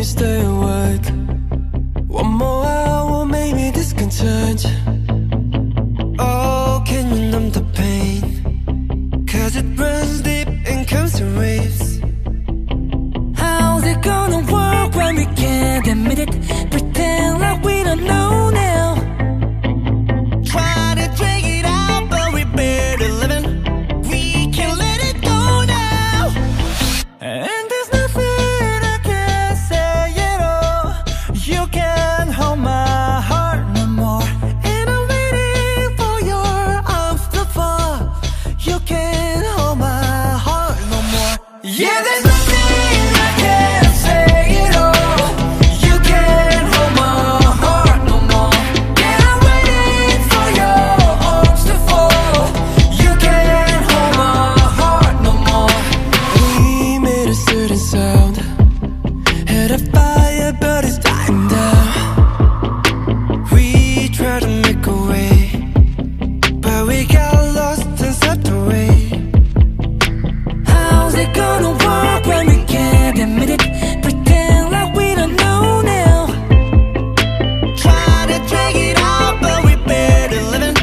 you stay awake? One more hour made me discontent. Oh, can you numb the pain? 'Cause it runs deep and comes in waves. How's it gonna work when we can't admit it? Pretend like we don't know now. Try to drag it out, but we barely living. We can't let it go now. And there's nothing I can say at all. You can't hold my heart no more. And I'm waiting for your arms to fall. You can't hold my heart no more. Yeah, there's nothing I can say at all. You can't hold my heart no more. And I'm waiting for your arms to fall. You can't hold my heart no more. We made a certain sound. Had a fire, but it's dying down. We tried to make a way, but we got lost and swept away. How's it gonna work when we can't admit it? Pretend like we don't know now. Try to drag it out, but we barely living.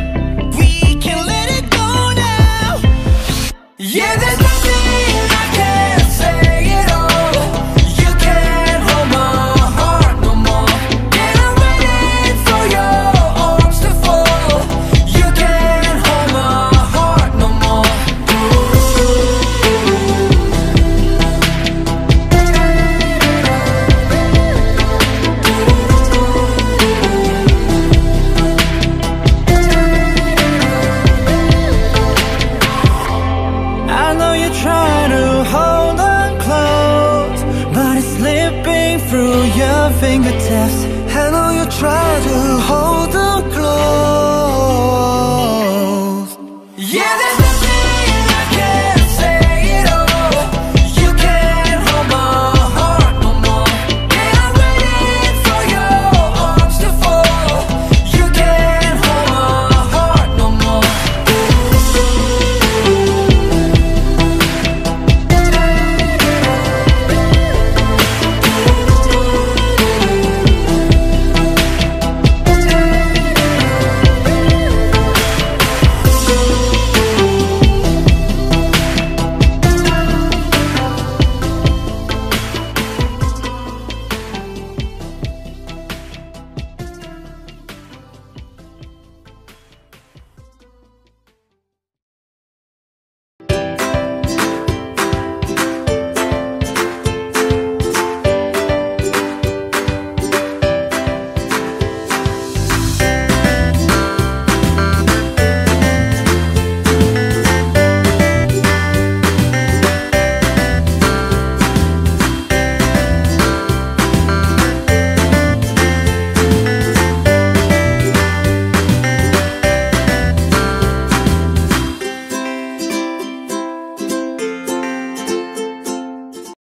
We can't let it go now. Yeah, there's nothing I can say at all. You can't hold my heart no more. And I'm waiting for your arms to fall. You can't hold my heart no more. I know you try to hold on close, but it's slipping through your fingertips. I know you try to hold